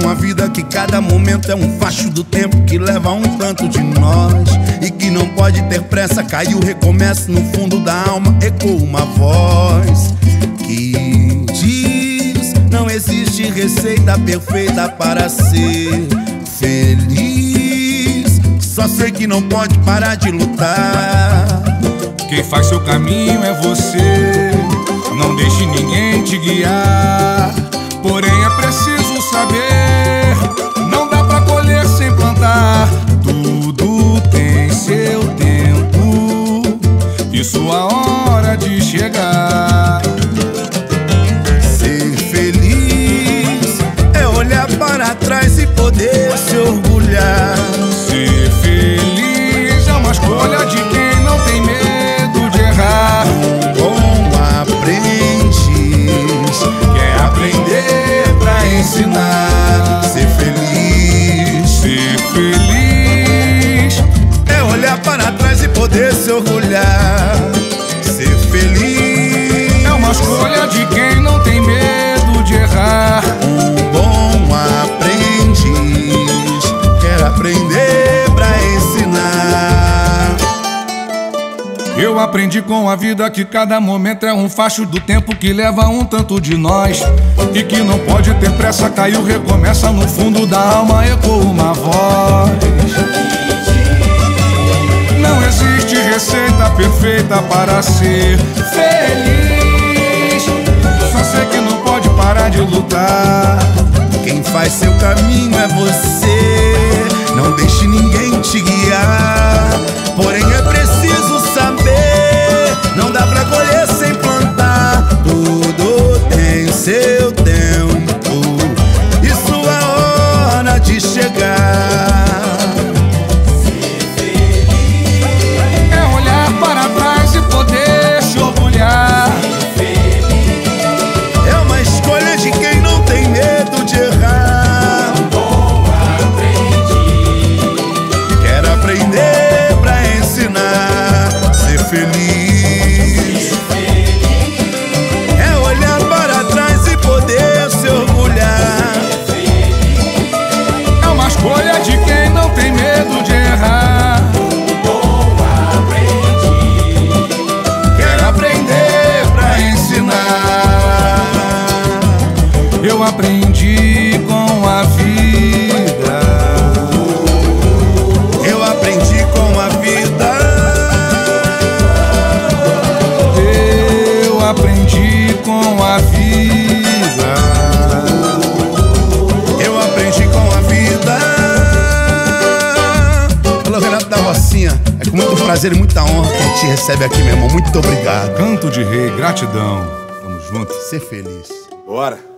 com a vida, que cada momento é um facho do tempo que leva um tanto de nós, e que não pode ter pressa. Caiu, recomeça, no fundo da alma ecoa uma voz que diz: não existe receita perfeita para ser feliz, só sei que não pode parar de lutar. Quem faz seu caminho é você, não deixe ninguém te guiar. Porém é preciso saber, não dá pra colher sem plantar. Tudo tem seu tempo e sua hora de chegar. Ser feliz é olhar para trás e poder se orgulhar. Ser feliz é uma escolha de quem não tem medo de errar. Como aprendiz, quer aprender ensinar. Ser feliz é olhar para trás e poder se orgulhar. Ser feliz é uma escolha de quem não tem medo de errar. Um bom aprendiz quer aprender pra ensinar. Eu aprendi com a vida que cada momento é um facho do tempo que leva um tanto de nós, e que não pode ter pressa. Caiu, recomeça, no fundo da alma ecoa uma voz. Não existe receita perfeita para ser feliz, só sei que não pode parar de lutar. Quem faz seu caminho é você, não deixe ninguém te guiar. Porém é preciso saber, não dá pra colher sem plantar. Tudo tem seu tempo e sua hora de chegar. Ser feliz é olhar para trás e poder se orgulhar. Ser feliz é uma escolha de quem não tem medo de errar. Um bom aprendiz quer aprender pra ensinar. Ser feliz prazer e muita honra que a gente recebe aqui, meu irmão. Muito obrigado. Canto de Rei, gratidão. Tamo junto. Ser feliz. Bora.